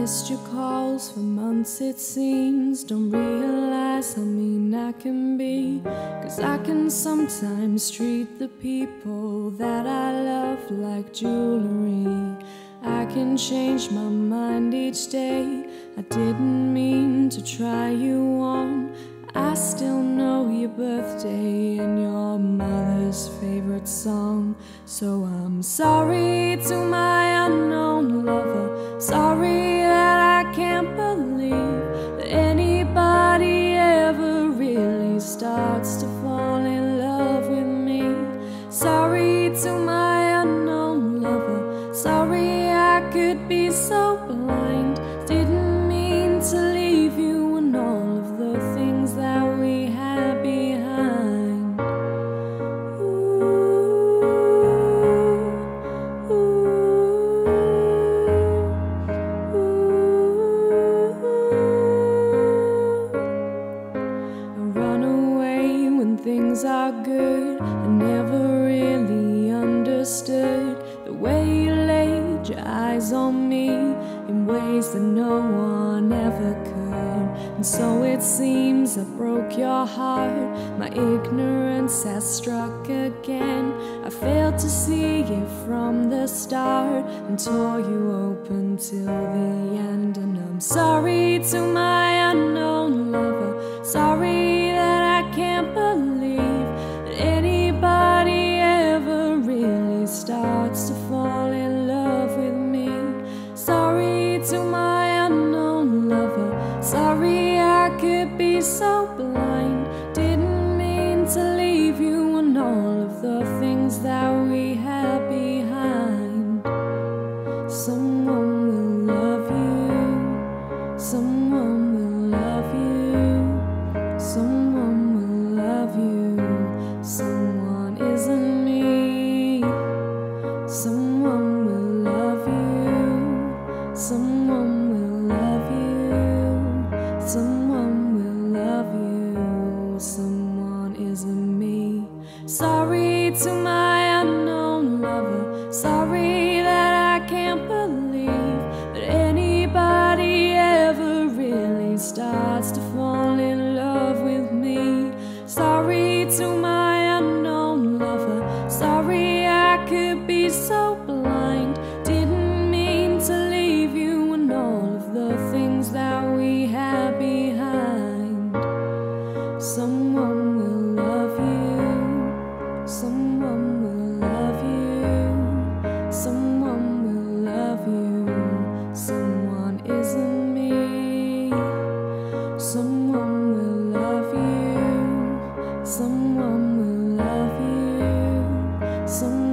missed your calls for months, it seems. Don't realize how mean I can be, 'cause I can sometimes treat the people that I love like jewelry. I can change my mind each day. I didn't mean to try you on. I still know your birthday and your mother's favorite song. So I'm sorry to my unknown lover. Sorry that I can't believe that anybody ever really starts to fall in love with me. Sorry to my unknown lover. Sorry I could be so blind. Didn't mean to leave you and all of the things that we had behind. Ooh, ooh, ooh. I run away when things are good. I never really understood the way you laid your eyes on me in ways that no one ever could. And so it seems I broke your heart. My ignorance has struck again. I failed to see it from the start and tore you open till the end. And I'm sorry to my unknown lover. Sorry that I can't believe that anybody ever really starts to fall in love with me. Sorry to my unknown lover. Sorry I could be so blind. Didn't mean to leave you and all of the things that we had behind. Someone will love you. Someone will love you. Someone will love you. Someone isn't me. Someone will love you. Someone Sorry to my unknown lover. Sorry that I can't believe that anybody ever really starts to fall in love with me. Sorry to my unknown lover. Sorry I could be so blind. Didn't mean to leave you and all of the things that we had behind. Someone will love you. Someone will love you. Someone will love you. Someone isn't me. Someone will love you. Someone will love you. Someone